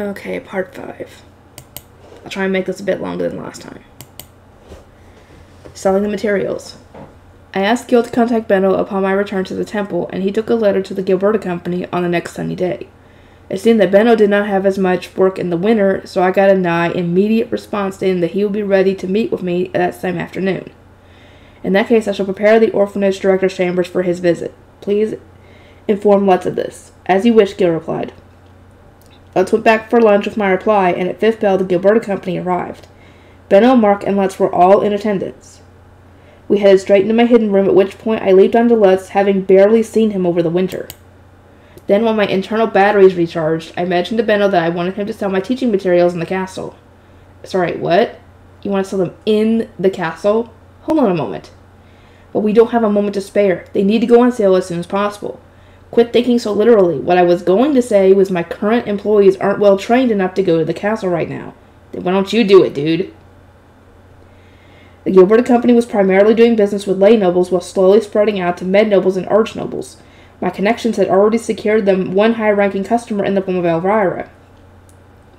Okay, part 5. I'll try and make this a bit longer than last time. Selling the materials. I asked Gil to contact Benno upon my return to the temple, and he took a letter to the Gilberta Company on the next sunny day. It seemed that Benno did not have as much work in the winter, so I got a nigh immediate response stating that he would be ready to meet with me that same afternoon. In that case, I shall prepare the orphanage director's chambers for his visit. Please inform Lutz of this. As you wish, Gil replied. Lutz went back for lunch with my reply, and at 5th bell the Gilberta Company arrived. Benno, Mark, and Lutz were all in attendance. We headed straight into my hidden room, at which point I leaped onto Lutz, having barely seen him over the winter. Then, while my internal batteries recharged, I mentioned to Benno that I wanted him to sell my teaching materials in the castle. Sorry, what? You want to sell them in the castle? Hold on a moment. But we don't have a moment to spare. They need to go on sale as soon as possible. Quit thinking so literally. What I was going to say was my current employees aren't well trained enough to go to the castle right now. Then why don't you do it, dude? The Gilberta Company was primarily doing business with lay nobles while slowly spreading out to med nobles and arch nobles. My connections had already secured them one high-ranking customer in the form of Elvira.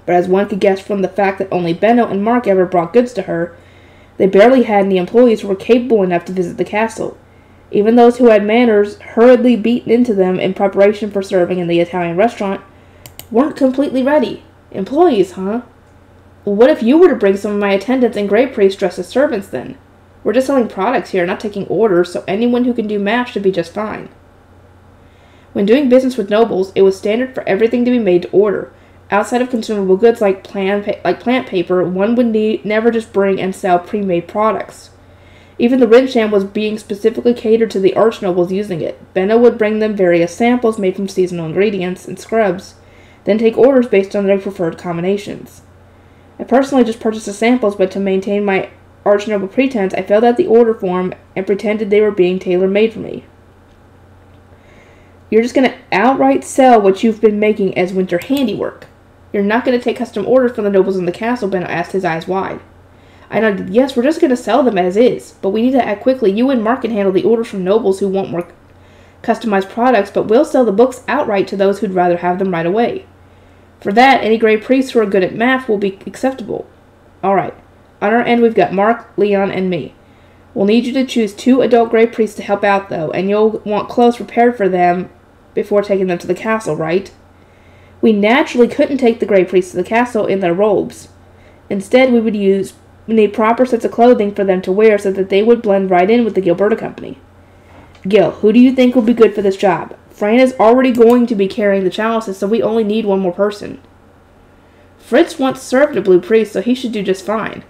But as one could guess from the fact that only Benno and Mark ever brought goods to her, they barely had any employees who were capable enough to visit the castle. Even those who had manners hurriedly beaten into them in preparation for serving in the Italian restaurant weren't completely ready. Employees, huh? Well, what if you were to bring some of my attendants and Grey Priests dressed as servants, then? We're just selling products here, not taking orders, so anyone who can do math should be just fine. When doing business with nobles, it was standard for everything to be made to order. Outside of consumable goods like plant paper, one would never just bring and sell pre-made products. Even the Rimsham was being specifically catered to the archnobles using it. Benno would bring them various samples made from seasonal ingredients and scrubs, then take orders based on their preferred combinations. I personally just purchased the samples, but to maintain my archnoble pretense, I filled out the order form and pretended they were being tailor-made for me. You're just going to outright sell what you've been making as winter handiwork. You're not going to take custom orders from the nobles in the castle, Benno asked, his eyes wide. I nodded, yes, we're just going to sell them as is, but we need to act quickly. You and Mark can handle the orders from nobles who want more customized products, but we'll sell the books outright to those who'd rather have them right away. For that, any Grey Priests who are good at math will be acceptable. All right. On our end, we've got Mark, Leon, and me. We'll need you to choose 2 adult Grey Priests to help out, though, and you'll want clothes prepared for them before taking them to the castle, right? We naturally couldn't take the Grey Priests to the castle in their robes. Instead, we need proper sets of clothing for them to wear so that they would blend right in with the Gilberta Company. Gil, who do you think will be good for this job? Fran is already going to be carrying the chalices, so we only need one more person. Fritz once served a blue priest, so he should do just fine.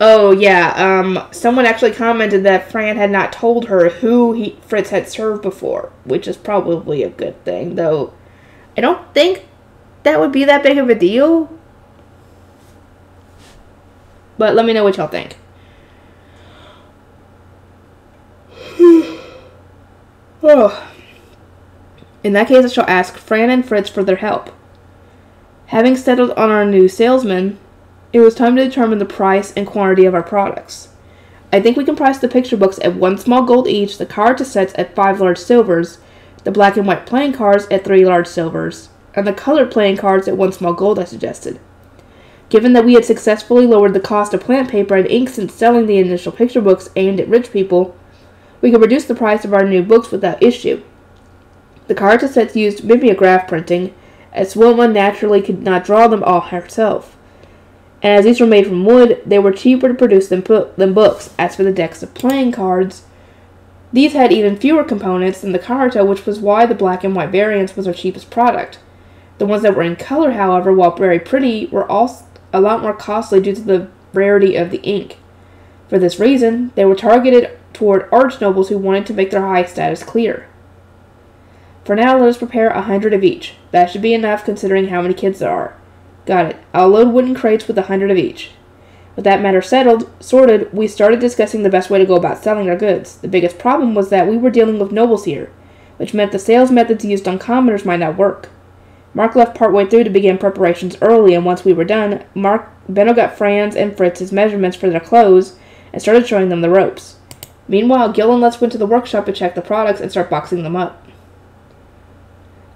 Oh, yeah, someone actually commented that Fran had not told her who Fritz had served before, which is probably a good thing, though I don't think that would be that big of a deal. But let me know what y'all think. Oh. In that case, I shall ask Fran and Fritz for their help. Having settled on our new salesman, it was time to determine the price and quantity of our products. I think we can price the picture books at 1 small gold each, the Karuta sets at 5 large silvers, the black and white playing cards at 3 large silvers, and the colored playing cards at 1 small gold, I suggested. Given that we had successfully lowered the cost of plant paper and ink since selling the initial picture books aimed at rich people, we could reduce the price of our new books without issue. The Karuta sets used mimeograph printing, as Wilma naturally could not draw them all herself. And as these were made from wood, they were cheaper to produce than books. As for the decks of playing cards, these had even fewer components than the Karuta, which was why the black and white variants was our cheapest product. The ones that were in color, however, while very pretty, were also a lot more costly due to the rarity of the ink. For this reason, they were targeted toward archnobles who wanted to make their high status clear. For now, let us prepare 100 of each. That should be enough considering how many kids there are. Got it. I'll load wooden crates with 100 of each. With that matter sorted, we started discussing the best way to go about selling our goods. The biggest problem was that we were dealing with nobles here, which meant the sales methods used on commoners might not work. Mark left partway through to begin preparations early, and once we were done, Benno got Franz and Fritz's measurements for their clothes and started showing them the ropes. Meanwhile, Gil and Lutz went to the workshop to check the products and start boxing them up.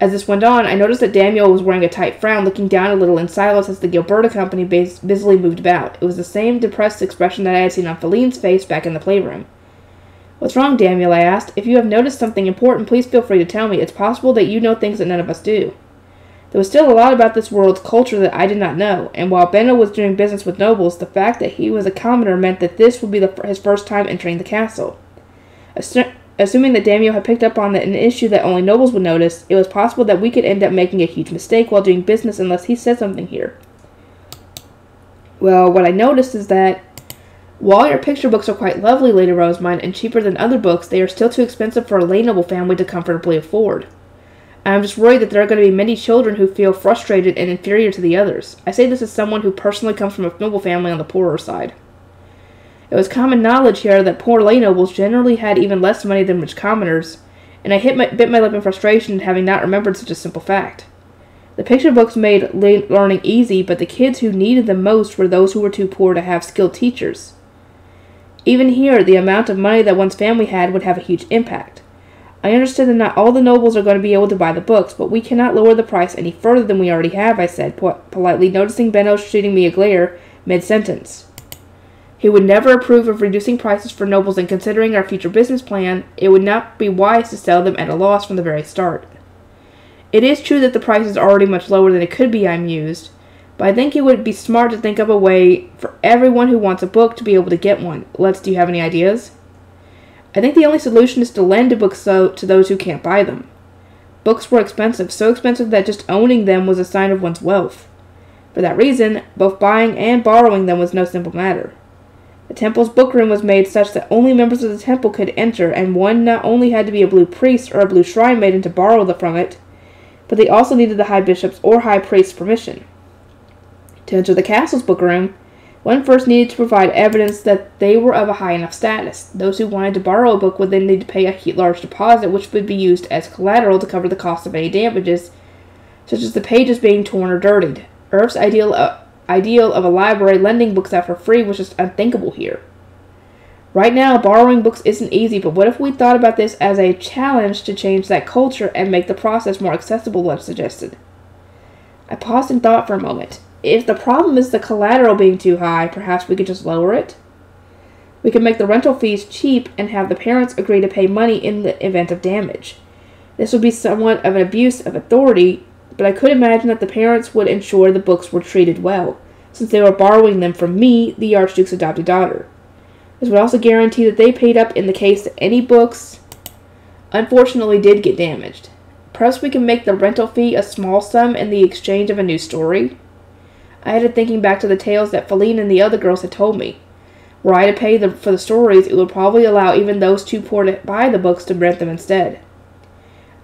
As this went on, I noticed that Damuel was wearing a tight frown, looking down a little in silence as the Gilberta Company busily moved about. It was the same depressed expression that I had seen on Philine's face back in the playroom. "What's wrong, Damuel?" I asked. "If you have noticed something important, please feel free to tell me. It's possible that you know things that none of us do." There was still a lot about this world's culture that I did not know, and while Benno was doing business with nobles, the fact that he was a commoner meant that this would be his first time entering the castle. Assuming that Damuel had picked up on an issue that only nobles would notice, it was possible that we could end up making a huge mistake while doing business unless he said something here. "Well, what I noticed is that while your picture books are quite lovely, Lady Rozemyne, and cheaper than other books, they are still too expensive for a lay noble family to comfortably afford. I am just worried that there are going to be many children who feel frustrated and inferior to the others. I say this as someone who personally comes from a noble family on the poorer side. It was common knowledge here that poor lay nobles generally had even less money than rich commoners, and I bit my lip in frustration at having not remembered such a simple fact. The picture books made learning easy, but the kids who needed them most were those who were too poor to have skilled teachers. Even here, the amount of money that one's family had would have a huge impact. I understood that not all the nobles are going to be able to buy the books, but we cannot lower the price any further than we already have," I said, politely noticing Benno shooting me a glare mid-sentence. "He would never approve of reducing prices for nobles, and considering our future business plan, it would not be wise to sell them at a loss from the very start. It is true that the price is already much lower than it could be," I mused, "but I think it would be smart to think of a way for everyone who wants a book to be able to get one. Lutz, do you have any ideas?" "I think the only solution is to lend a book to those who can't buy them. Books were expensive, so expensive that just owning them was a sign of one's wealth. For that reason, both buying and borrowing them was no simple matter. The temple's book room was made such that only members of the temple could enter, and one not only had to be a blue priest or a blue shrine maiden to borrow from it, but they also needed the high bishop's or high priest's permission. To enter the castle's book room, one first needed to provide evidence that they were of a high enough status. Those who wanted to borrow a book would then need to pay a large deposit, which would be used as collateral to cover the cost of any damages, such as the pages being torn or dirtied. Earth's ideal of a library lending books out for free was just unthinkable here. Right now, borrowing books isn't easy, but what if we thought about this as a challenge to change that culture and make the process more accessible," Lutz suggested. I paused in thought for a moment. If the problem is the collateral being too high, perhaps we could just lower it? We could make the rental fees cheap and have the parents agree to pay money in the event of damage. This would be somewhat of an abuse of authority, but I could imagine that the parents would ensure the books were treated well, since they were borrowing them from me, the Archduke's adopted daughter. This would also guarantee that they paid up in the case that any books unfortunately did get damaged. Perhaps we can make the rental fee a small sum in the exchange of a new story. I had it thinking back to the tales that Philine and the other girls had told me. Were I to pay for the stories, it would probably allow even those too poor to buy the books to rent them instead.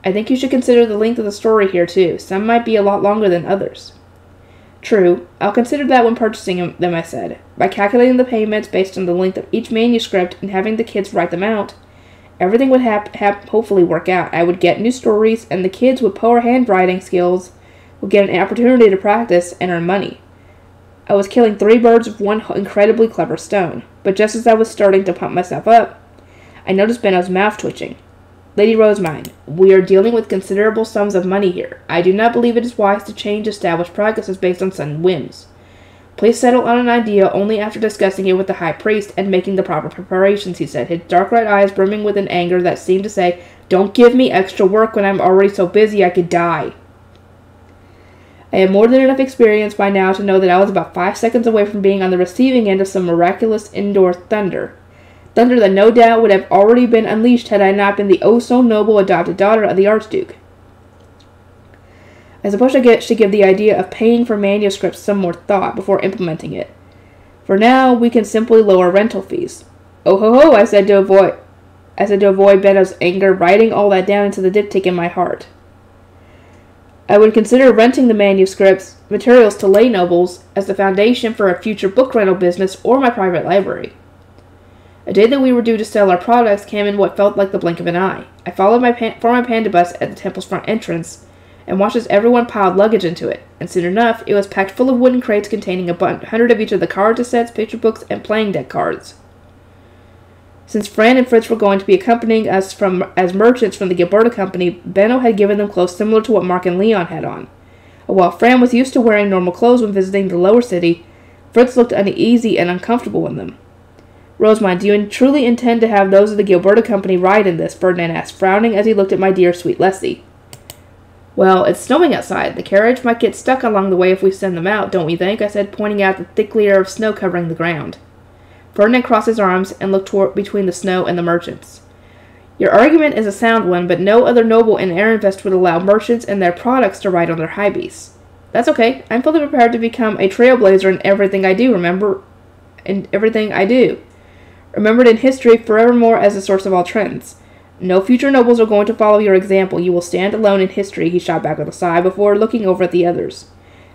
I think you should consider the length of the story here, too. Some might be a lot longer than others." "True. I'll consider that when purchasing them," I said. "By calculating the payments based on the length of each manuscript and having the kids write them out, everything would hopefully work out. I would get new stories, and the kids with poor handwriting skills would get an opportunity to practice and earn money. I was killing three birds with one incredibly clever stone, but just as I was starting to pump myself up, I noticed Benno's mouth twitching. "Lady Rozemyne, we are dealing with considerable sums of money here. I do not believe it is wise to change established practices based on sudden whims. Please settle on an idea only after discussing it with the high priest and making the proper preparations," he said, his dark red eyes brimming with an anger that seemed to say, "Don't give me extra work when I'm already so busy I could die." I had more than enough experience by now to know that I was about 5 seconds away from being on the receiving end of some miraculous indoor thunder. Thunder that no doubt would have already been unleashed had I not been the oh-so-noble adopted daughter of the Archduke. I suppose I should give the idea of paying for manuscripts some more thought before implementing it. For now, we can simply lower rental fees. "Oh ho ho," I said to avoid Benno's anger, writing all that down into the diptych in my heart. "I would consider renting the manuscripts, materials to lay nobles, as the foundation for a future book rental business or my private library." A day that we were due to sell our products came in what felt like the blink of an eye. I followed my panda bus at the temple's front entrance and watched as everyone piled luggage into it, and soon enough, it was packed full of wooden crates containing 100 of each of the Karuta sets, picture books, and playing deck cards. Since Fran and Fritz were going to be accompanying us as merchants from the Gilberta Company, Benno had given them clothes similar to what Mark and Leon had on. While Fran was used to wearing normal clothes when visiting the lower city, Fritz looked uneasy and uncomfortable in them. "Rozemyne, do you truly intend to have those of the Gilberta Company ride in this?" Ferdinand asked, frowning as he looked at my dear sweet Leslie. "Well, it's snowing outside. The carriage might get stuck along the way if we send them out, don't you think?" I said, pointing out the thick layer of snow covering the ground. Ferdinand crossed his arms and looked toward between the snow and the merchants. "Your argument is a sound one, but no other noble in Ehrenfest would allow merchants and their products to ride on their high beasts." "That's okay. I'm fully prepared to become a trailblazer in everything I do, Remembered in history forevermore as the source of all trends. No future nobles are going to follow your example. You will stand alone in history," he shot back with a sigh before looking over at the others.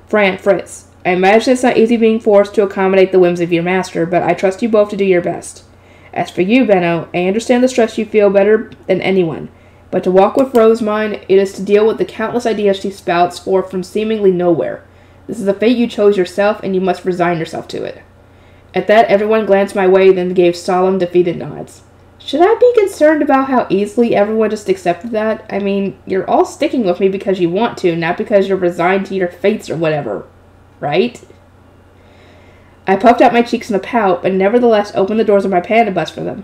"Fran, Fritz, I imagine it's not easy being forced to accommodate the whims of your master, but I trust you both to do your best. As for you, Benno, I understand the stress you feel better than anyone, but to walk with Rozemyne, it is to deal with the countless ideas she spouts forth from seemingly nowhere. This is a fate you chose yourself, and you must resign yourself to it." At that, everyone glanced my way, then gave solemn, defeated nods. Should I be concerned about how easily everyone just accepted that? I mean, you're all sticking with me because you want to, not because you're resigned to your fates or whatever, right? I puffed out my cheeks in a pout, but nevertheless opened the doors of my panda bus for them.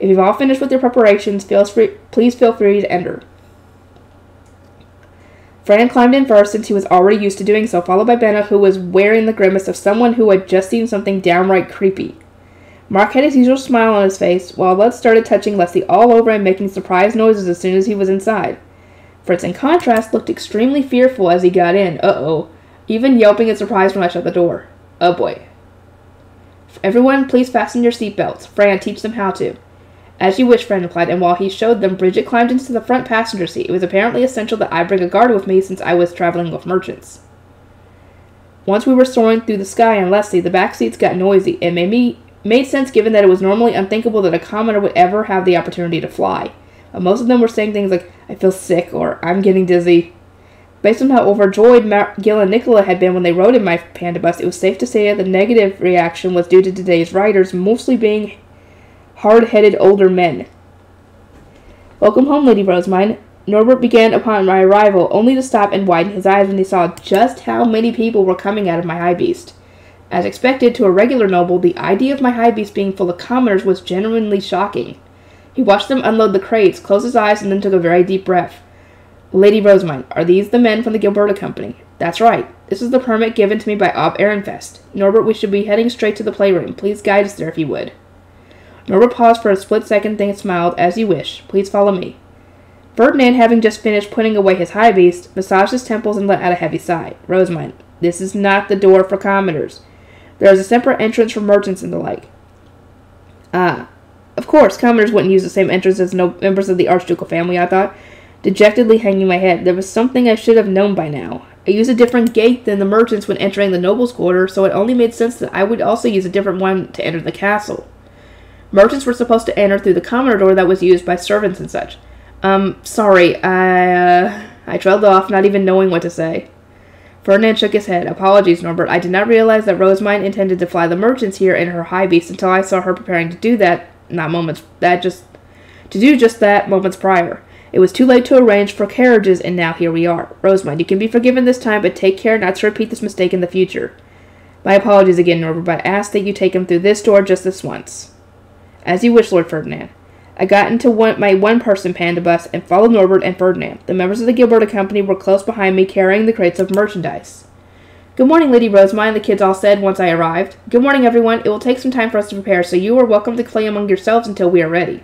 If you've all finished with your preparations, please feel free to enter. Fran climbed in first, since he was already used to doing so, followed by Benno, who was wearing the grimace of someone who had just seen something downright creepy. Mark had his usual smile on his face, while Lutz started touching Leslie all over and making surprised noises as soon as he was inside. Fritz, in contrast, looked extremely fearful as he got in, uh-oh, even yelping in surprise when I shut the door. Oh boy. "Everyone, please fasten your seatbelts. Fran, teach them how to." "As you wish," Fran replied, and while he showed them, Brigitte climbed into the front passenger seat. It was apparently essential that I bring a guard with me since I was traveling with merchants. Once we were soaring through the sky and Leslie, the back seats got noisy. It made sense given that it was normally unthinkable that a commoner would ever have the opportunity to fly. But most of them were saying things like, "I feel sick," or "I'm getting dizzy." Based on how overjoyed Gil and Nicola had been when they rode in my panda bus, it was safe to say that the negative reaction was due to today's riders mostly being hard-headed older men. "Welcome home, Lady Rozemyne," Norbert began upon my arrival, only to stop and widen his eyes when he saw just how many people were coming out of my high beast. As expected, to a regular noble, the idea of my high beast being full of commoners was genuinely shocking. He watched them unload the crates, closed his eyes, and then took a very deep breath. "Lady Rozemyne, are these the men from the Gilberta Company?" "That's right. This is the permit given to me by Aub Ehrenfest. Norbert, we should be heading straight to the playroom. Please guide us there if you would." Norbert paused for a split second, then smiled. "As you wish. Please follow me." Ferdinand, having just finished putting away his high beast, massaged his temples and let out a heavy sigh. "Rozemyne, this is not the door for commoners. There is a separate entrance for merchants and the like." "Ah. Of course, commoners wouldn't use the same entrance as members of the Archducal family," I thought, dejectedly hanging my head. There was something I should have known by now. I used a different gate than the merchants when entering the nobles' quarter, so it only made sense that I would also use a different one to enter the castle. Merchants were supposed to enter through the commoner door that was used by servants and such. Sorry, I trailed off, not even knowing what to say. Ferdinand shook his head. "Apologies, Norbert. I did not realize that Rozemyne intended to fly the merchants here in her high beast until I saw her preparing to do that, moments prior. It was too late to arrange for carriages, and now here we are. Rozemyne, you can be forgiven this time, but take care not to repeat this mistake in the future. My apologies again, Norbert, but I ask that you take him through this door just this once." "As you wish, Lord Ferdinand." I got into my one-person panda bus and followed Norbert and Ferdinand. The members of the Gilberta Company were close behind me, carrying the crates of merchandise. "Good morning, Lady Rozemyne," the kids all said once I arrived. "Good morning, everyone. It will take some time for us to prepare, so you are welcome to play among yourselves until we are ready."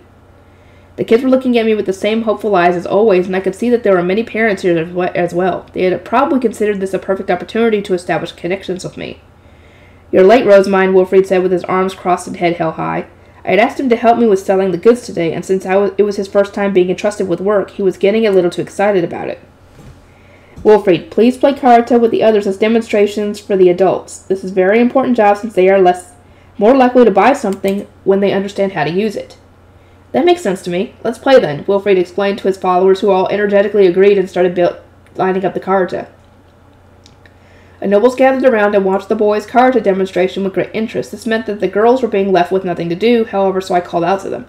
The kids were looking at me with the same hopeful eyes as always, and I could see that there were many parents here as well. They had probably considered this a perfect opportunity to establish connections with me. "You're late, Rozemyne," Wilfried said with his arms crossed and head held high. I had asked him to help me with selling the goods today, and since it was his first time being entrusted with work, he was getting a little too excited about it. "Wilfried, please play Karuta with the others as demonstrations for the adults. This is a very important job since they are more likely to buy something when they understand how to use it." "That makes sense to me. Let's play then," Wilfried explained to his followers, who all energetically agreed and started lining up the Karuta. The nobles gathered around and watched the boys' Karuta demonstration with great interest. This meant that the girls were being left with nothing to do, however, so I called out to them.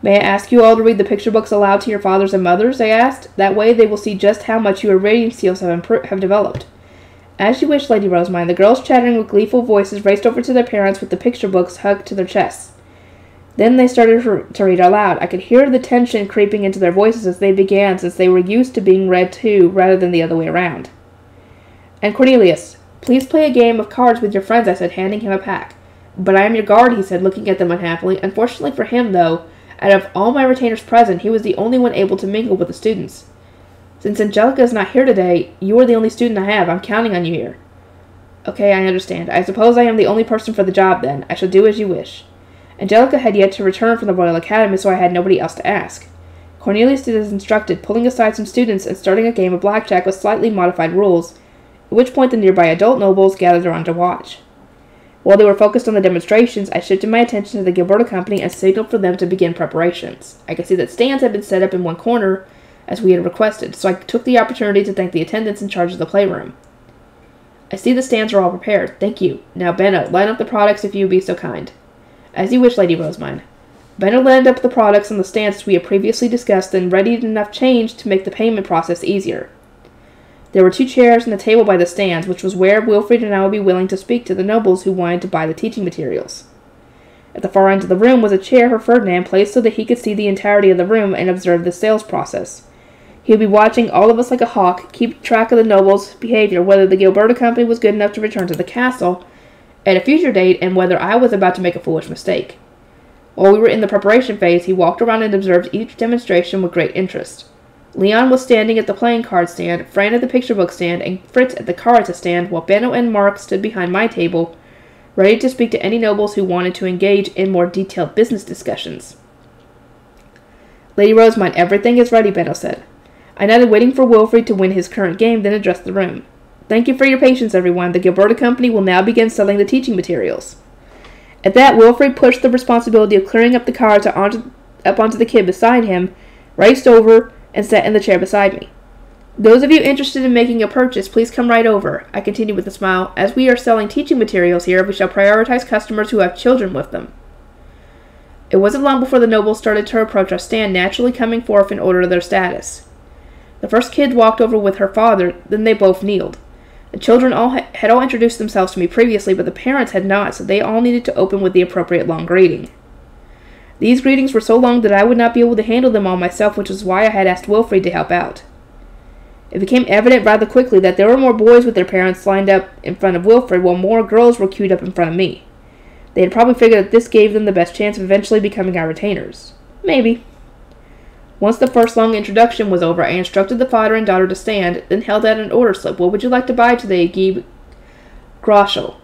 May I ask you all to read the picture books aloud to your fathers and mothers, I asked. That way they will see just how much your reading skills have developed. As you wish, Lady Rosemyne, the girls, chattering with gleeful voices, raced over to their parents with the picture books hugged to their chests. Then they started to read aloud. I could hear the tension creeping into their voices as they began, since they were used to being read to rather than the other way around. And Cornelius, please play a game of cards with your friends, I said, handing him a pack. But I am your guard, he said, looking at them unhappily. Unfortunately for him, though, out of all my retainers present, he was the only one able to mingle with the students. Since Angelica is not here today, you are the only student I have. I'm counting on you here. Okay, I understand. I suppose I am the only person for the job, then. I shall do as you wish. Angelica had yet to return from the Royal Academy, so I had nobody else to ask. Cornelius did as instructed, pulling aside some students and starting a game of blackjack with slightly modified rules, at which point the nearby adult nobles gathered around to watch. While they were focused on the demonstrations, I shifted my attention to the Gilberta Company and signaled for them to begin preparations. I could see that stands had been set up in one corner, as we had requested, so I took the opportunity to thank the attendants in charge of the playroom. I see the stands are all prepared. Thank you. Now, Benno, line up the products if you would be so kind. As you wish, Lady Rosemyne. Benno lined up the products on the stands we had previously discussed, then readied enough change to make the payment process easier. There were 2 chairs and a table by the stands, which was where Wilfried and I would be willing to speak to the nobles who wanted to buy the teaching materials. At the far end of the room was a chair for Ferdinand, placed so that he could see the entirety of the room and observe the sales process. He would be watching all of us like a hawk, keep track of the nobles' behavior, whether the Gilberta Company was good enough to return to the castle at a future date, and whether I was about to make a foolish mistake. While we were in the preparation phase, he walked around and observed each demonstration with great interest. Leon was standing at the playing card stand, Fran at the picture book stand, and Fritz at the cards stand, while Benno and Mark stood behind my table, ready to speak to any nobles who wanted to engage in more detailed business discussions. Lady Rosemyne, everything is ready, Benno said. I nodded, waiting for Wilfried to win his current game, then addressed the room. Thank you for your patience, everyone. The Gilberta Company will now begin selling the teaching materials. At that, Wilfried pushed the responsibility of clearing up the cards up onto the kid beside him, raced over, and sat in the chair beside me. Those of you interested in making a purchase, please come right over, I continued with a smile. As we are selling teaching materials here, we shall prioritize customers who have children with them. It wasn't long before the nobles started to approach our stand, naturally coming forth in order of their status. The first kid walked over with her father, then they both kneeled. The children had all introduced themselves to me previously, but the parents had not, so they all needed to open with the appropriate long greeting. These greetings were so long that I would not be able to handle them all myself, which was why I had asked Wilfried to help out. It became evident rather quickly that there were more boys with their parents lined up in front of Wilfried, while more girls were queued up in front of me. They had probably figured that this gave them the best chance of eventually becoming our retainers. Maybe. Once the first long introduction was over, I instructed the father and daughter to stand, then held out an order slip. What would you like to buy today, Groschel?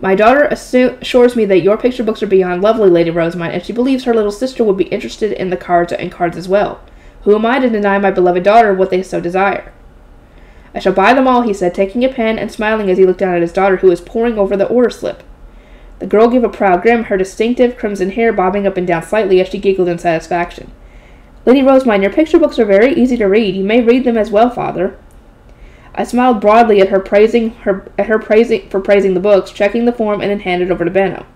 My daughter assures me that your picture books are beyond lovely, Lady Rosemyne, and she believes her little sister would be interested in the cards and cards as well. Who am I to deny my beloved daughter what they so desire? I shall buy them all, he said, taking a pen and smiling as he looked down at his daughter, who was poring over the order slip. The girl gave a proud grin, her distinctive crimson hair bobbing up and down slightly as she giggled in satisfaction. Lady Rosemyne, your picture books are very easy to read. You may read them as well, Father. I smiled broadly at her praising the books, checking the form, and then handed over to Benno.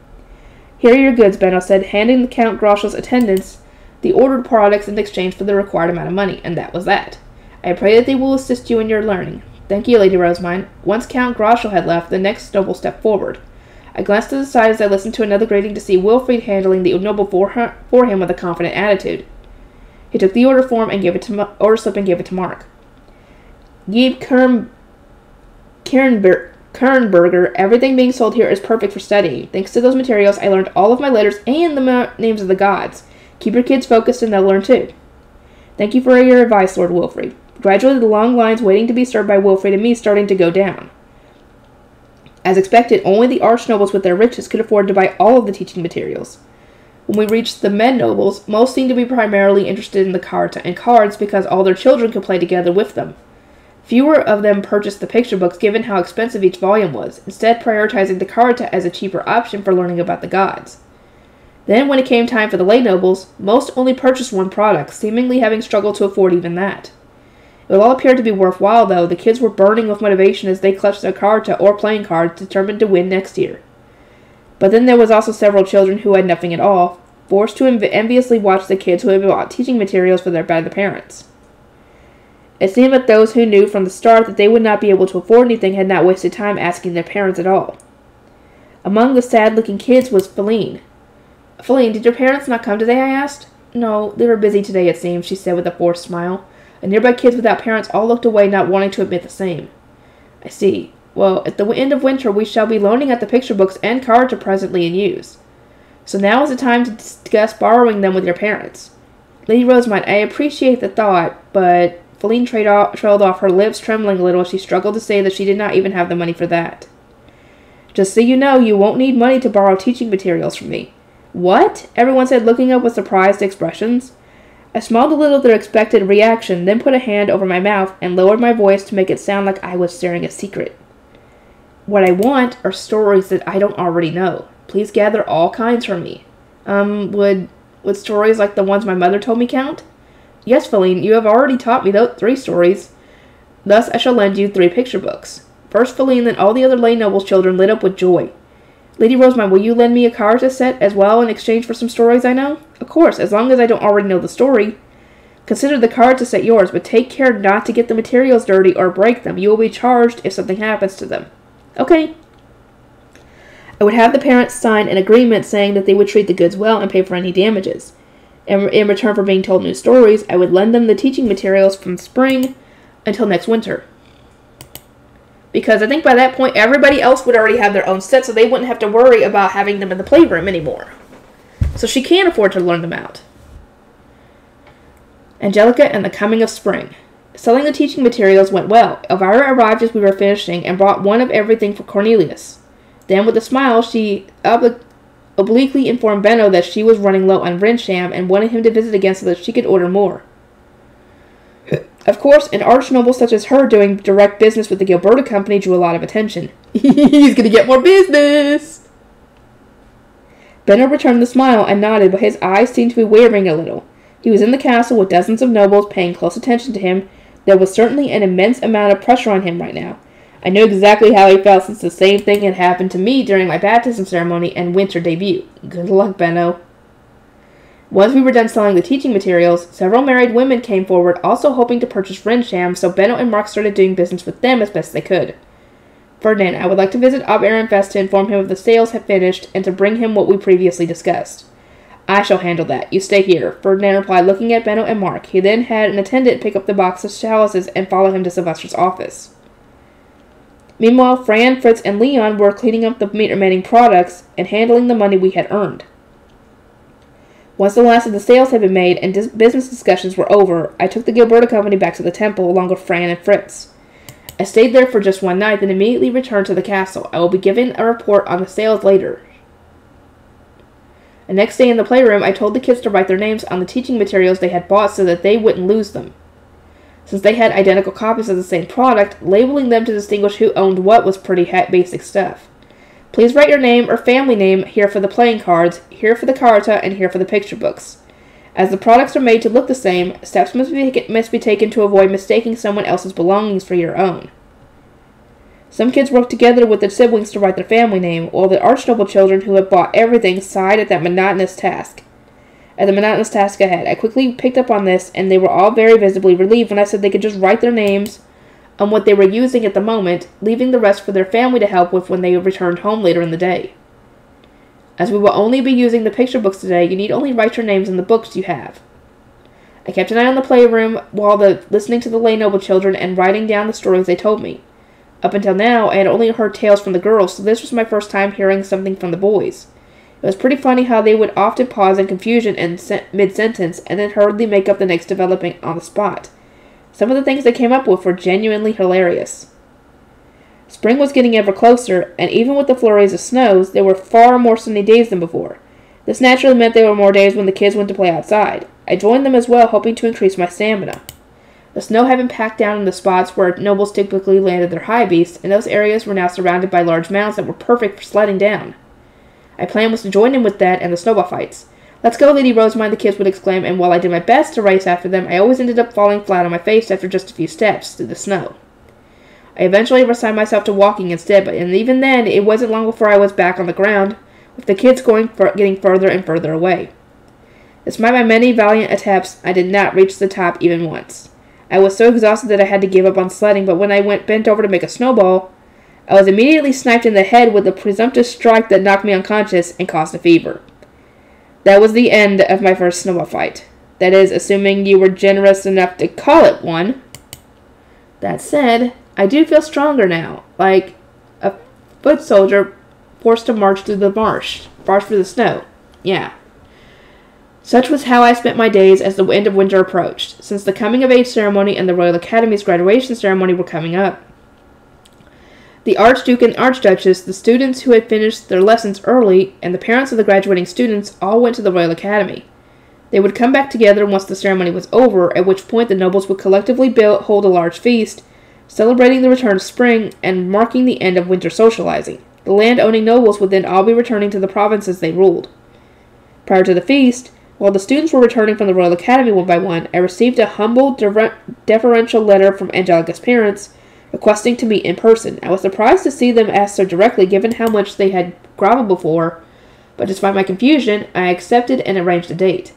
Here are your goods, Benno said, handing the Count Groschel's attendants the ordered products in exchange for the required amount of money, and that was that. I pray that they will assist you in your learning. Thank you, Lady Rosemyne. Once Count Groschel had left, the next noble stepped forward. I glanced to the side as I listened to another greeting to see Wilfried handling the noble for him with a confident attitude. He took the order slip and gave it to Mark. Give Kernberger, everything being sold here is perfect for studying. Thanks to those materials, I learned all of my letters and the names of the gods. Keep your kids focused and they'll learn too. Thank you for your advice, Lord Wilfried. Gradually, the long lines waiting to be served by Wilfried and me starting to go down. As expected, only the archnobles with their riches could afford to buy all of the teaching materials. When we reached the men nobles, most seemed to be primarily interested in the Karuta and cards because all their children could play together with them. Fewer of them purchased the picture books given how expensive each volume was, instead prioritizing the Karuta as a cheaper option for learning about the gods. Then when it came time for the lay nobles, most only purchased one product, seemingly having struggled to afford even that. It all appeared to be worthwhile though. The kids were burning with motivation as they clutched their Karuta or playing cards, determined to win next year. But then there was also several children who had nothing at all, forced to enviously watch the kids who had bought teaching materials for their bad parents. It seemed that those who knew from the start that they would not be able to afford anything had not wasted time asking their parents at all. Among the sad-looking kids was Philine. "Philine, did your parents not come today?" I asked. "No, they were busy today, it seems," she said with a forced smile. The nearby kids without parents all looked away, not wanting to admit the same. "I see. Well, at the end of winter, we shall be loaning out the picture books and cards are presently in use. So now is the time to discuss borrowing them with your parents." "Lady Rosemont, I appreciate the thought, but..." Philine trailed off, her lips trembling a little as she struggled to say that she did not even have the money for that. "Just so you know, you won't need money to borrow teaching materials from me." "What?" everyone said, looking up with surprised expressions. I smiled a little at their expected reaction, then put a hand over my mouth and lowered my voice to make it sound like I was sharing a secret. "What I want are stories that I don't already know. Please gather all kinds for me." Would stories like the ones my mother told me count?" "Yes, Philine, you have already taught me those 3 stories. Thus I shall lend you 3 picture books." First Philine, then all the other lay noble's children lit up with joy. "Lady Rosemont, will you lend me a Karuta set as well in exchange for some stories I know?" "Of course, as long as I don't already know the story." "Consider the Karuta set yours, but take care not to get the materials dirty or break them. You will be charged if something happens to them." "Okay." I would have the parents sign an agreement saying that they would treat the goods well and pay for any damages. In return for being told new stories, I would lend them the teaching materials from spring until next winter. Because I think by that point, everybody else would already have their own set, so they wouldn't have to worry about having them in the playroom anymore. So she can afford to learn them out. Angelica and the Coming of Spring. Selling the teaching materials went well. Elvira arrived as we were finishing and brought one of everything for Cornelius. Then, with a smile, she obliquely informed Benno that she was running low on Rimsham and wanted him to visit again so that she could order more. Of course, an archnoble such as her doing direct business with the Gilberta Company drew a lot of attention. "He's going to get more business!" Benno returned the smile and nodded, but his eyes seemed to be wavering a little. He was in the castle with dozens of nobles paying close attention to him. There was certainly an immense amount of pressure on him right now. I knew exactly how he felt since the same thing had happened to me during my baptism ceremony and winter debut. Good luck, Benno. Once we were done selling the teaching materials, several married women came forward, also hoping to purchase Rimsham, so Benno and Mark started doing business with them as best they could. "Ferdinand, I would like to visit Aub Ehrenfest to inform him of the sales had finished and to bring him what we previously discussed." "I shall handle that. You stay here," Ferdinand replied, looking at Benno and Mark. He then had an attendant pick up the box of chalices and follow him to Sylvester's office. Meanwhile, Fran, Fritz, and Leon were cleaning up the remaining products and handling the money we had earned. Once the last of the sales had been made and business discussions were over, I took the Gilberta Company back to the temple along with Fran and Fritz. I stayed there for just one night, then immediately returned to the castle. I will be given a report on the sales later. The next day in the playroom, I told the kids to write their names on the teaching materials they had bought so that they wouldn't lose them. Since they had identical copies of the same product, labeling them to distinguish who owned what was pretty basic stuff. "Please write your name or family name here for the playing cards, here for the Karuta, and here for the picture books. As the products are made to look the same, steps must be taken to avoid mistaking someone else's belongings for your own." Some kids worked together with their siblings to write their family name, while the archnoble children who had bought everything sighed at that monotonous task. I quickly picked up on this, and they were all very visibly relieved when I said they could just write their names on what they were using at the moment, leaving the rest for their family to help with when they returned home later in the day. "As we will only be using the picture books today, you need only write your names in the books you have." I kept an eye on the playroom while listening to the lay noble children and writing down the stories they told me. Up until now, I had only heard tales from the girls, so this was my first time hearing something from the boys. It was pretty funny how they would often pause in confusion in mid-sentence and then hurriedly make up the next development on the spot. Some of the things they came up with were genuinely hilarious. Spring was getting ever closer, and even with the flurries of snows, there were far more sunny days than before. This naturally meant there were more days when the kids went to play outside. I joined them as well, hoping to increase my stamina. The snow had been packed down in the spots where nobles typically landed their high beasts, and those areas were now surrounded by large mounds that were perfect for sledding down. My plan was to join him with that and the snowball fights. "Let's go, Lady Rosemont," the kids would exclaim, and while I did my best to race after them, I always ended up falling flat on my face after just a few steps through the snow. I eventually resigned myself to walking instead, but even then, it wasn't long before I was back on the ground, with the kids getting further and further away. Despite my many valiant attempts, I did not reach the top even once. I was so exhausted that I had to give up on sledding, but when I bent over to make a snowball, I was immediately sniped in the head with a presumptive strike that knocked me unconscious and caused a fever. That was the end of my first snowball fight. That is, assuming you were generous enough to call it one. That said, I do feel stronger now, like a foot soldier forced to march through the snow. Yeah. Such was how I spent my days as the end of winter approached, since the coming-of-age ceremony and the Royal Academy's graduation ceremony were coming up. The Archduke and Archduchess, the students who had finished their lessons early, and the parents of the graduating students all went to the Royal Academy. They would come back together once the ceremony was over, at which point the nobles would collectively hold a large feast, celebrating the return of spring and marking the end of winter socializing. The land-owning nobles would then all be returning to the provinces they ruled. Prior to the feast, while the students were returning from the Royal Academy one by one, I received a humble, deferential letter from Angelica's parents, requesting to meet in person. I was surprised to see them ask so directly, given how much they had groveled before, but despite my confusion, I accepted and arranged a date.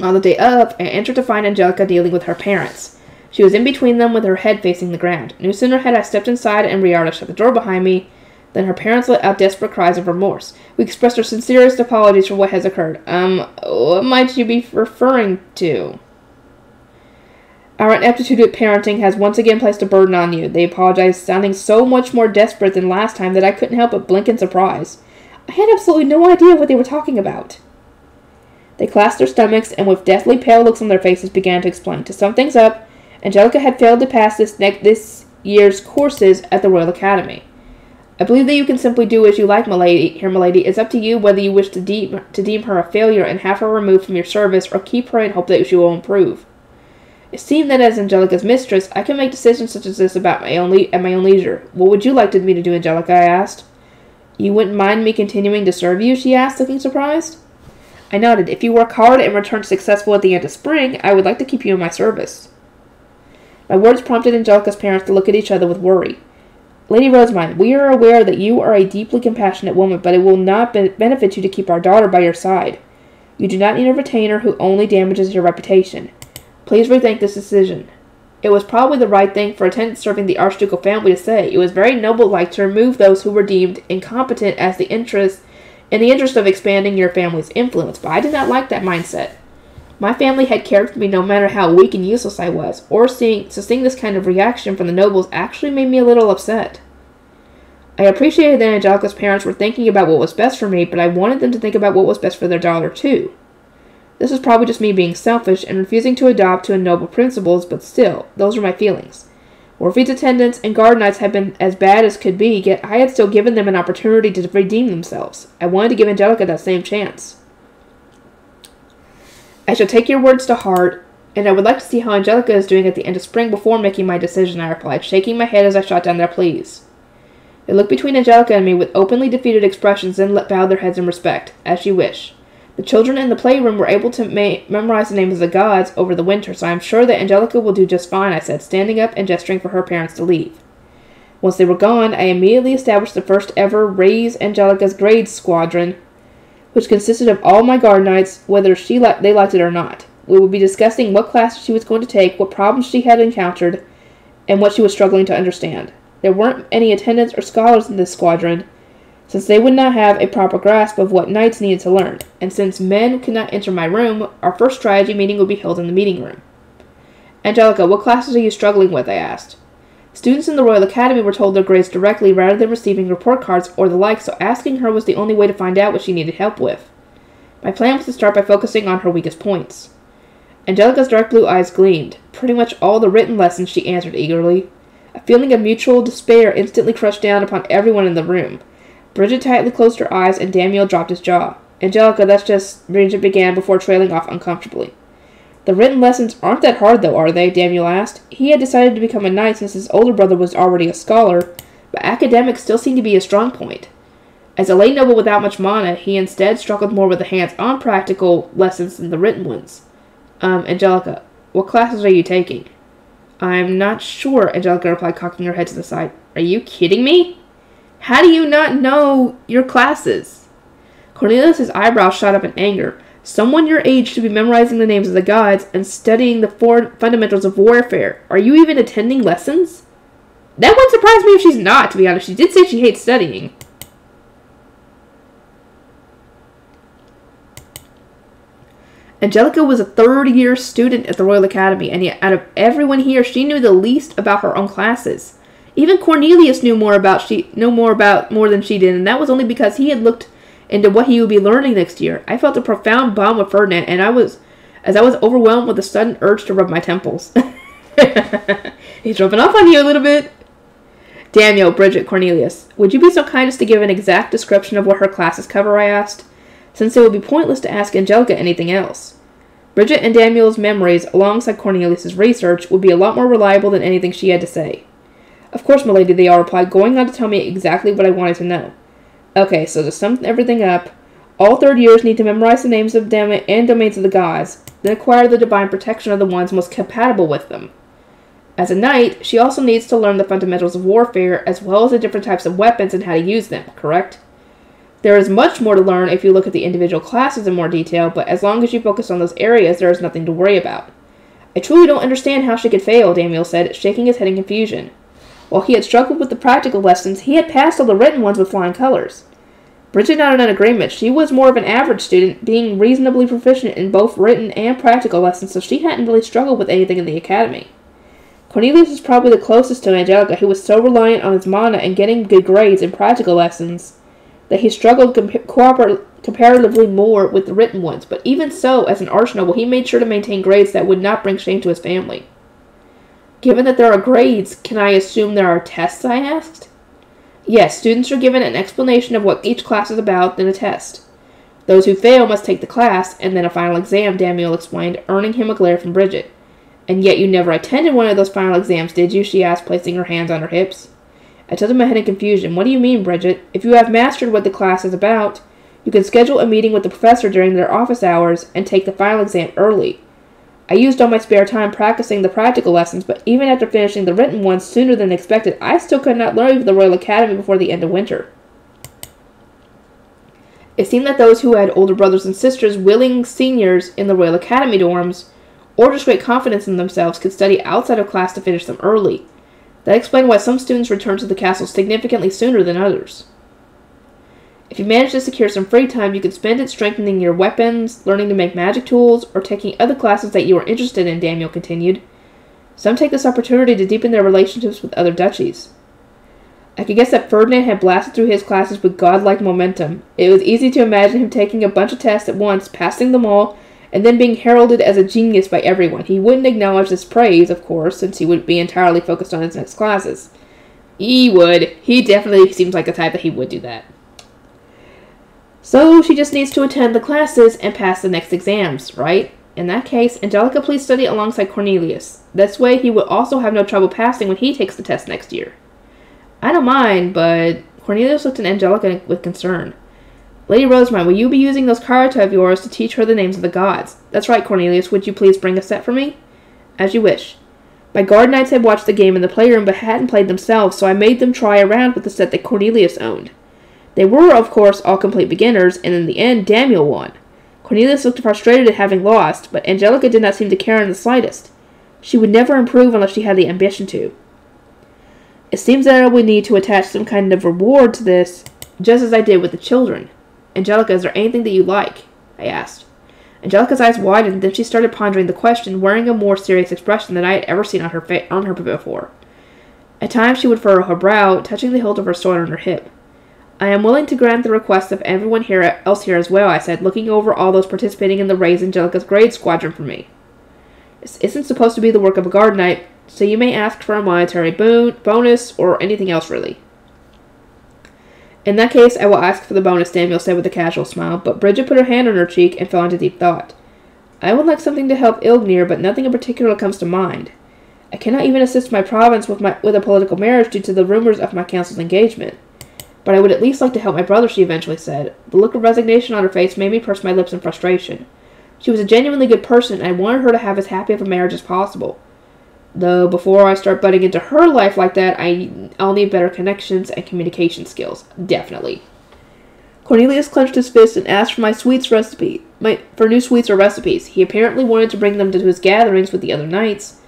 On the day of, I entered to find Angelica dealing with her parents. She was in between them with her head facing the ground. No sooner had I stepped inside and Riarda shut the door behind me then her parents let out desperate cries of remorse. We expressed our sincerest apologies for what has occurred. What might you be referring to? Our ineptitude at parenting has once again placed a burden on you. They apologized, sounding so much more desperate than last time that I couldn't help but blink in surprise. I had absolutely no idea what they were talking about. They clasped their stomachs and with deathly pale looks on their faces began to explain. To sum things up, Angelica had failed to pass this year's courses at the Royal Academy. I believe that you can simply do as you like, milady. Here, milady, it's up to you whether you wish to deem her a failure and have her removed from your service, or keep her and hope that she will improve. It seemed that as Angelica's mistress, I can make decisions such as this about at my own leisure. What would you like me to do, Angelica? I asked. You wouldn't mind me continuing to serve you? She asked, looking surprised. I nodded. If you work hard and return successful at the end of spring, I would like to keep you in my service. My words prompted Angelica's parents to look at each other with worry. Lady Rosemyne, we are aware that you are a deeply compassionate woman, but it will not benefit you to keep our daughter by your side. You do not need a retainer who only damages your reputation. Please rethink this decision. It was probably the right thing for a tenant serving the archducal family to say. It was very noble-like to remove those who were deemed incompetent as in the interest of expanding your family's influence, but I did not like that mindset. My family had cared for me no matter how weak and useless I was, so seeing this kind of reaction from the nobles actually made me a little upset. I appreciated that Angelica's parents were thinking about what was best for me, but I wanted them to think about what was best for their daughter, too. This was probably just me being selfish and refusing to adopt to noble principles, but still, those were my feelings. Wilfried's attendance and guard nights had been as bad as could be, yet I had still given them an opportunity to redeem themselves. I wanted to give Angelica that same chance. I shall take your words to heart, and I would like to see how Angelica is doing at the end of spring before making my decision, I replied, shaking my head as I shot down their pleas. They looked between Angelica and me with openly defeated expressions, then bowed their heads in respect, as you wish. The children in the playroom were able to memorize the names of the gods over the winter, so I am sure that Angelica will do just fine, I said, standing up and gesturing for her parents to leave. Once they were gone, I immediately established the first ever Raise Angelica's Grades Squadron, which consisted of all my guard nights, whether they liked it or not. We would be discussing what class she was going to take, what problems she had encountered, and what she was struggling to understand. There weren't any attendants or scholars in this squadron, since they would not have a proper grasp of what knights needed to learn, and since men could not enter my room, our first strategy meeting would be held in the meeting room. Angelica, what classes are you struggling with? I asked. Students in the Royal Academy were told their grades directly rather than receiving report cards or the like, so asking her was the only way to find out what she needed help with. My plan was to start by focusing on her weakest points. Angelica's dark blue eyes gleamed. Pretty much all the written lessons, she answered eagerly. A feeling of mutual despair instantly crushed down upon everyone in the room. Brigitte tightly closed her eyes and Damuel dropped his jaw. Angelica, that's just... Brigitte began before trailing off uncomfortably. The written lessons aren't that hard, though, are they? Daniel asked. He had decided to become a knight since his older brother was already a scholar, but academics still seemed to be his strong point. As a lay noble without much mana, he instead struggled more with the hands-on practical lessons than the written ones. Angelica, what classes are you taking? I'm not sure, Angelica replied, cocking her head to the side. Are you kidding me? How do you not know your classes? Cornelius' eyebrows shot up in anger. Someone your age should be memorizing the names of the gods and studying the fundamentals of warfare. Are you even attending lessons? That wouldn't surprise me if she's not, to be honest. She did say she hates studying. Angelica was a third-year student at the Royal Academy, and yet out of everyone here, she knew the least about her own classes. Even Cornelius knew more than she did, and that was only because he had looked into what he would be learning next year. I felt a profound bond with Ferdinand, and I was overwhelmed with a sudden urge to rub my temples. He's rubbing off on you a little bit. Daniel, Bridget, Cornelius, would you be so kind as to give an exact description of what her classes cover? I asked, since it would be pointless to ask Angelica anything else. Bridget and Daniel's memories, alongside Cornelius's research, would be a lot more reliable than anything she had to say. Of course, my lady, they all replied, going on to tell me exactly what I wanted to know. Okay, so to sum everything up, all third years need to memorize the names of domains of the gods, then acquire the divine protection of the ones most compatible with them. As a knight, she also needs to learn the fundamentals of warfare, as well as the different types of weapons and how to use them, correct? There is much more to learn if you look at the individual classes in more detail, but as long as you focus on those areas, there is nothing to worry about. I truly don't understand how she could fail, Daniel said, shaking his head in confusion. While he had struggled with the practical lessons, he had passed all the written ones with flying colors. Bridget nodded in agreement. She was more of an average student, being reasonably proficient in both written and practical lessons, so she hadn't really struggled with anything in the academy. Cornelius was probably the closest to Angelica, who was so reliant on his mana and getting good grades in practical lessons that he struggled comparatively more with the written ones, but even so, as an archnoble, he made sure to maintain grades that would not bring shame to his family. Given that there are grades, can I assume there are tests, I asked? Yes, students are given an explanation of what each class is about, then a test. Those who fail must take the class, and then a final exam, Damuel explained, earning him a glare from Bridget. And yet you never attended one of those final exams, did you? She asked, placing her hands on her hips. I tilted my head in confusion. What do you mean, Bridget? If you have mastered what the class is about, you can schedule a meeting with the professor during their office hours and take the final exam early. I used all my spare time practicing the practical lessons, but even after finishing the written ones sooner than expected, I still could not leave the Royal Academy before the end of winter. It seemed that those who had older brothers and sisters, willing seniors in the Royal Academy dorms, or just great confidence in themselves, could study outside of class to finish them early. That explained why some students returned to the castle significantly sooner than others. If you manage to secure some free time, you can spend it strengthening your weapons, learning to make magic tools, or taking other classes that you are interested in, Daniel continued. Some take this opportunity to deepen their relationships with other duchies. I could guess that Ferdinand had blasted through his classes with godlike momentum. It was easy to imagine him taking a bunch of tests at once, passing them all, and then being heralded as a genius by everyone. He wouldn't acknowledge this praise, of course, since he would be entirely focused on his next classes. He would. He definitely seems like the type that he would do that. So she just needs to attend the classes and pass the next exams, right? In that case, Angelica, please study alongside Cornelius. This way he will also have no trouble passing when he takes the test next year. I don't mind, but Cornelius looked at Angelica with concern. Lady Rosemyne, will you be using those Karuta of yours to teach her the names of the gods? That's right, Cornelius. Would you please bring a set for me? As you wish. My guard knights had watched the game in the playroom but hadn't played themselves, so I made them try around with the set that Cornelius owned. They were, of course, all complete beginners, and in the end, Daniel won. Cornelius looked frustrated at having lost, but Angelica did not seem to care in the slightest. She would never improve unless she had the ambition to. It seems that I would need to attach some kind of reward to this, just as I did with the children. Angelica, is there anything that you like? I asked. Angelica's eyes widened, then she started pondering the question, wearing a more serious expression than I had ever seen on her before. At times she would furrow her brow, touching the hilt of her sword on her hip. I am willing to grant the request of everyone else here as well, I said, looking over all those participating in the raise Angelica's grade squadron for me. This isn't supposed to be the work of a guard knight, so you may ask for a monetary bonus or anything else, really. In that case, I will ask for the bonus, Daniel said with a casual smile, but Bridget put her hand on her cheek and fell into deep thought. I would like something to help Ilgnir, but nothing in particular comes to mind. I cannot even assist my province with a political marriage due to the rumors of my council's engagement. But I would at least like to help my brother, she eventually said. The look of resignation on her face made me purse my lips in frustration. She was a genuinely good person, and I wanted her to have as happy of a marriage as possible. Though, before I start butting into her life like that, I'll need better connections and communication skills. Definitely. Cornelius clenched his fist and asked for my sweets recipe. for new sweets or recipes. He apparently wanted to bring them to his gatherings with the other knights,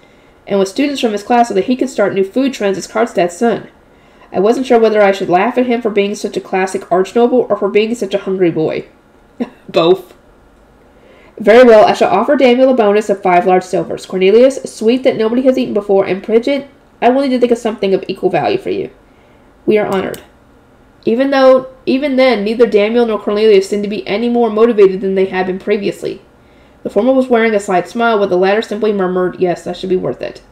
and with students from his class so that he could start new food trends as Karstad's son. I wasn't sure whether I should laugh at him for being such a classic archnoble or for being such a hungry boy. Both. Very well, I shall offer Daniel a bonus of 5 large silvers. Cornelius, a sweet that nobody has eaten before, and Brigitte, I wanted to think of something of equal value for you. We are honored. Even then, neither Daniel nor Cornelius seemed to be any more motivated than they had been previously. The former was wearing a slight smile, while the latter simply murmured, "Yes, that should be worth it."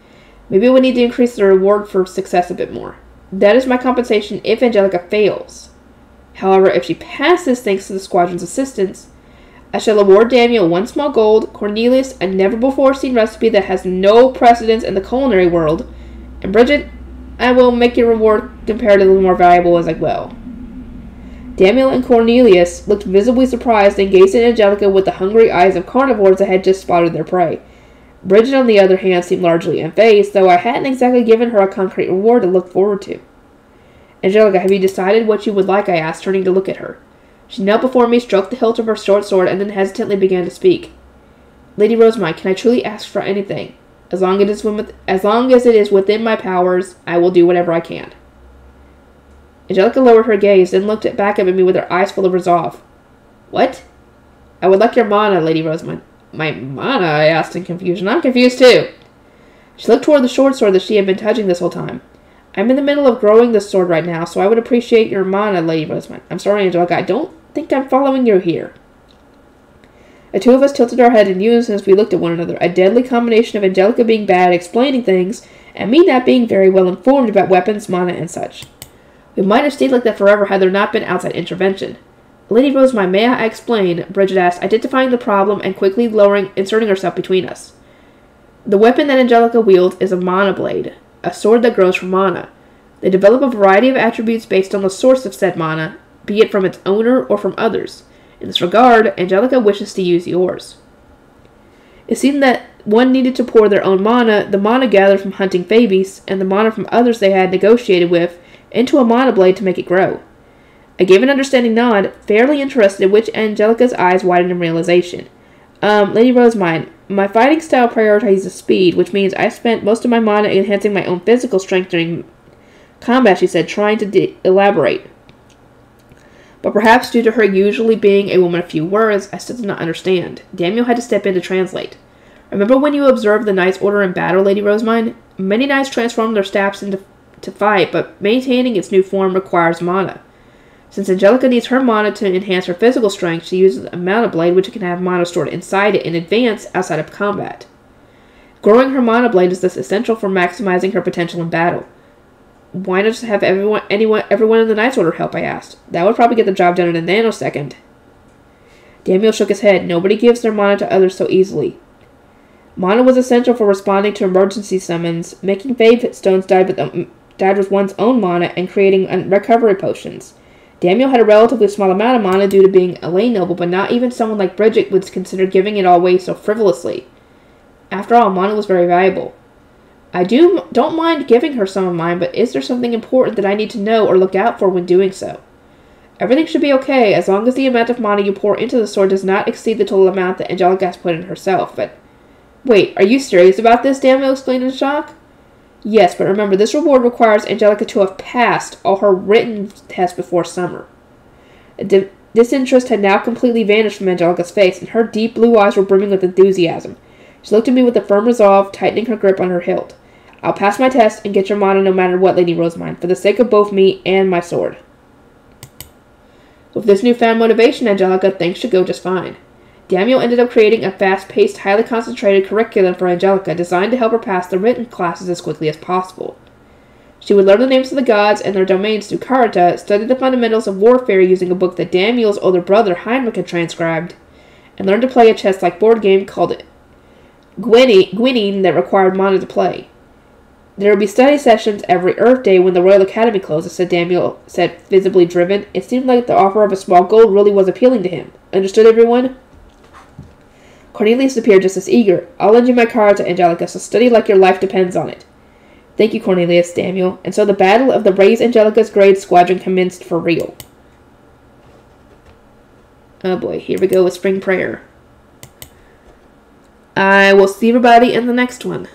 Maybe we need to increase the reward for success a bit more. That is my compensation if Angelica fails. However, if she passes, thanks to the squadron's assistance, I shall award Daniel 1 small gold, Cornelius a never-before-seen recipe that has no precedence in the culinary world, and Brigitte, I will make your reward comparatively more valuable as I will. Daniel and Cornelius looked visibly surprised and gazed at Angelica with the hungry eyes of carnivores that had just spotted their prey. Brigitte, on the other hand, seemed largely unfazed, though I hadn't exactly given her a concrete reward to look forward to. Angelica, have you decided what you would like? I asked, turning to look at her. She knelt before me, stroked the hilt of her short sword, and then hesitantly began to speak. Lady Rozemyne, can I truly ask for anything? As long as it is within my powers, I will do whatever I can. Angelica lowered her gaze, then looked back up at me with her eyes full of resolve. What? I would like your mana, Lady Rozemyne. My mana? I asked in confusion. I'm confused too. She looked toward the short sword that she had been touching this whole time. I'm in the middle of growing this sword right now, so I would appreciate your mana, Lady Rozemyne. I'm sorry, Angelica, I don't think I'm following you here. The two of us tilted our head in unison as we looked at one another, a deadly combination of Angelica being bad at explaining things, and me not being very well informed about weapons, mana, and such. We might have stayed like that forever had there not been outside intervention. Lady Rozemyne, may I explain? Brigitte asked, identifying the problem and quickly inserting herself between us. The weapon that Angelica wields is a mana blade, a sword that grows from mana. They develop a variety of attributes based on the source of said mana, be it from its owner or from others. In this regard, Angelica wishes to use yours. It seemed that one needed to pour their own mana, the mana gathered from hunting Fabies, and the mana from others they had negotiated with, into a mana blade to make it grow. I gave an understanding nod, fairly interested, in which Angelica's eyes widened in realization. Lady Rozemyne, my fighting style prioritizes speed, which means I spent most of my mana enhancing my own physical strength during combat, she said, trying to elaborate. But perhaps due to her usually being a woman of few words, I still did not understand. Daniel had to step in to translate. Remember when you observed the knight's order in battle, Lady Rozemyne? Many knights transform their staffs to fight, but maintaining its new form requires mana. Since Angelica needs her mana to enhance her physical strength, she uses a mana blade which can have mana stored inside it in advance outside of combat. Growing her mana blade is thus essential for maximizing her potential in battle. Why not just have everyone in the Knight's Order help, I asked. That would probably get the job done in a nanosecond. Daniel shook his head. Nobody gives their mana to others so easily. Mana was essential for responding to emergency summons, making Fave stones died with one's own mana, and creating recovery potions. Daniel had a relatively small amount of mana due to being a lay noble, but not even someone like Brigitte would consider giving it all away so frivolously. After all, mana was very valuable. I don't mind giving her some of mine, but is there something important that I need to know or look out for when doing so? Everything should be okay, as long as the amount of mana you pour into the sword does not exceed the total amount that Angelica has put in herself, but... Wait, are you serious about this? Daniel explained in shock. Yes, but remember, this reward requires Angelica to have passed all her written tests before summer. Disinterest had now completely vanished from Angelica's face, and her deep blue eyes were brimming with enthusiasm. She looked at me with a firm resolve, tightening her grip on her hilt. I'll pass my test and get your mana no matter what, Lady Rozemyne, for the sake of both me and my sword. With this newfound motivation, Angelica, things should go just fine. Daniel ended up creating a fast-paced, highly concentrated curriculum for Angelica, designed to help her pass the written classes as quickly as possible. She would learn the names of the gods and their domains through Karuta, study the fundamentals of warfare using a book that Daniel's older brother, Heinrich, had transcribed, and learn to play a chess-like board game called Gwinnin that required mana to play. There would be study sessions every Earth Day when the Royal Academy closes, said Damuel, said visibly driven. It seemed like the offer of a small gold really was appealing to him. Understood, everyone? Cornelius appeared just as eager. I'll lend you my card to Angelica, so study like your life depends on it. Thank you, Cornelius, Damuel. And so the battle of the Raise Angelica's Grade Squadron commenced for real. Oh boy, here we go with spring prayer. I will see everybody in the next one.